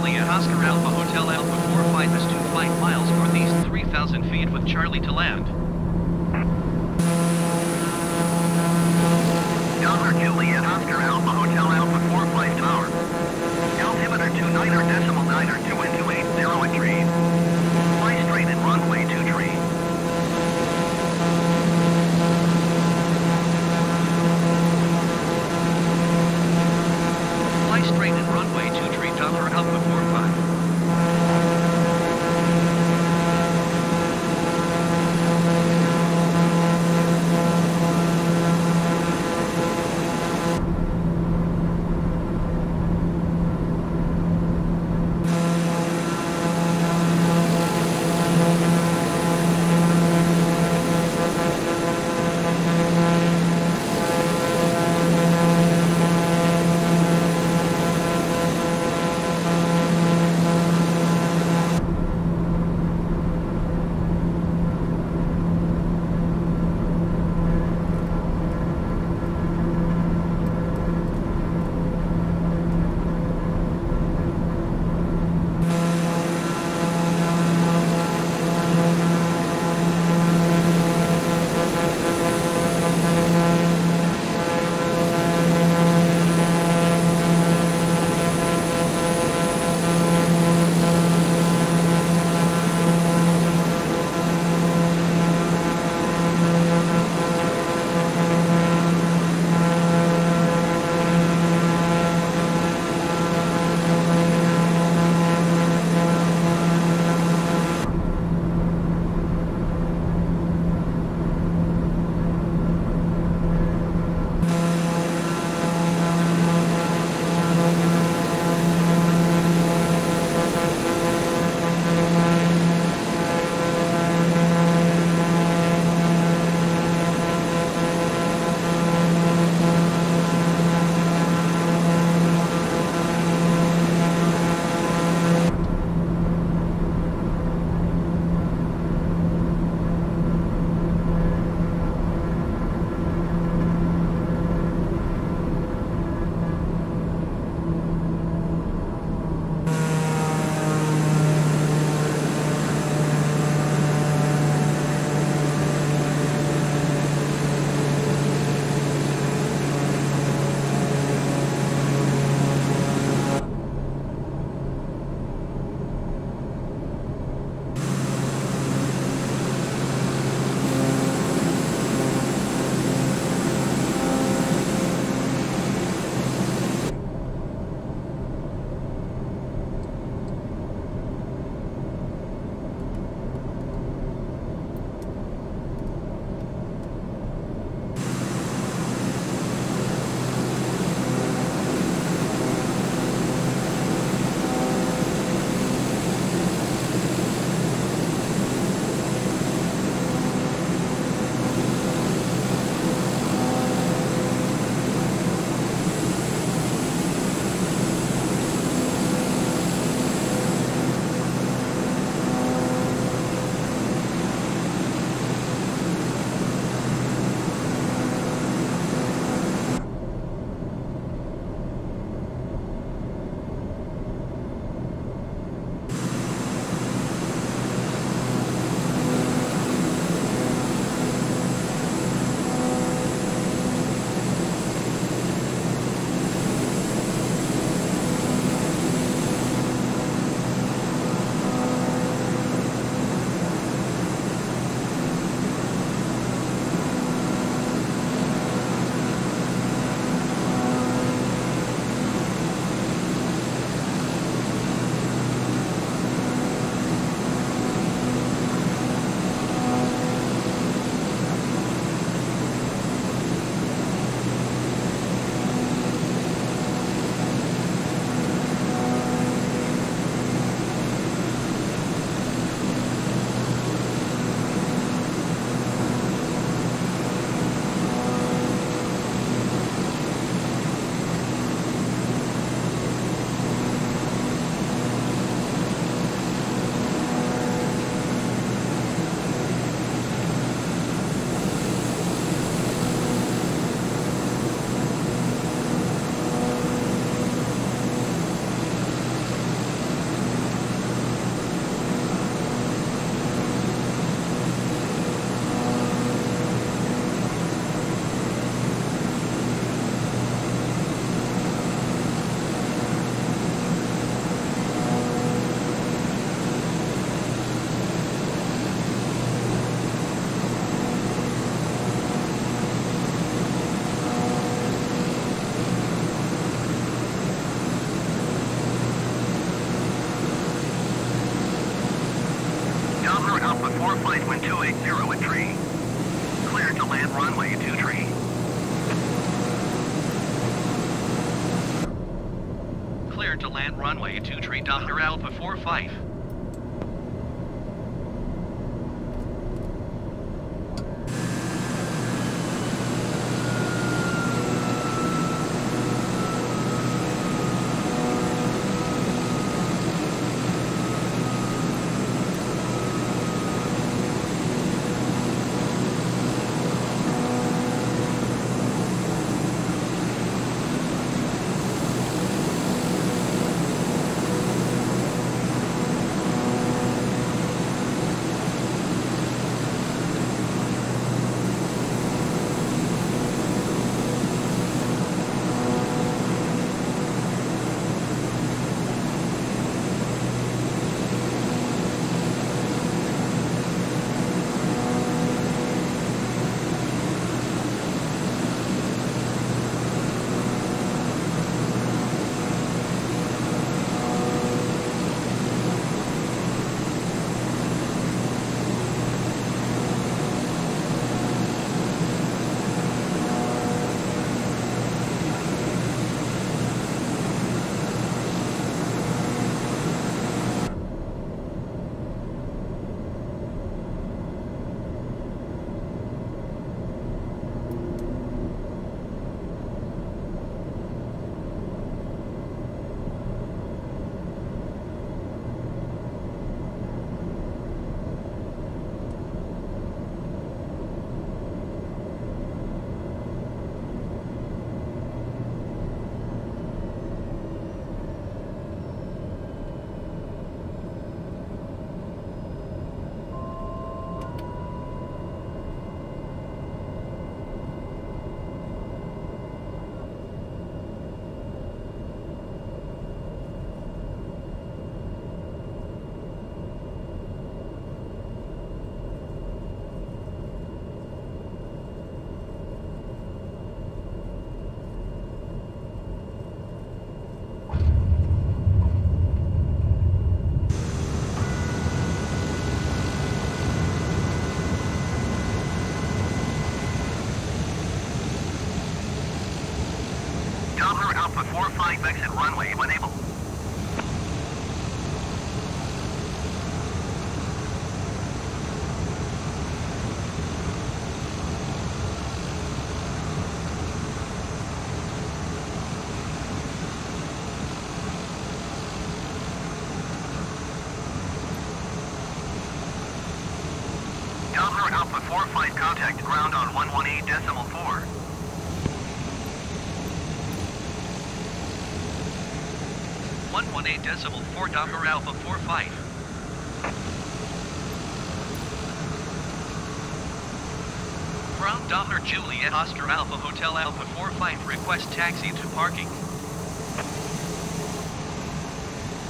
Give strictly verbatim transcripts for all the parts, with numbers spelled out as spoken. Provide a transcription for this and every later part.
currently at Oscar Alpha Hotel Alpha four flight is two flight miles northeast three thousand feet with Charlie to land. Delta Juliet Oscar Alpha Hotel Alpha four flight tower. Altimeter two niner decimal niner two and two eight zero and three. Fly straight and runway two three. Fly straight and runway two three Delta Alpha four five. on four flight wind two eighty at tree. Clear to land runway two three. Clear to land runway two three, Doctor Alpha four five. Exit runway when able. Delta Alpha four five contact ground on one one eight decimal four. one one eight decimal four, Docker Alpha four five. From Docker Juliet Oscar Alpha Hotel Alpha four five, request taxi to parking.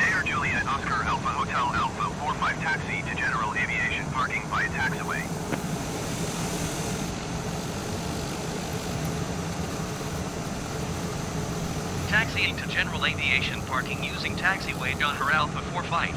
Air Juliet Oscar Alpha Hotel Alpha four five, taxi to general aviation parking via taxiway. Taxiing to general aviation parking using taxiway Docker Alpha four five.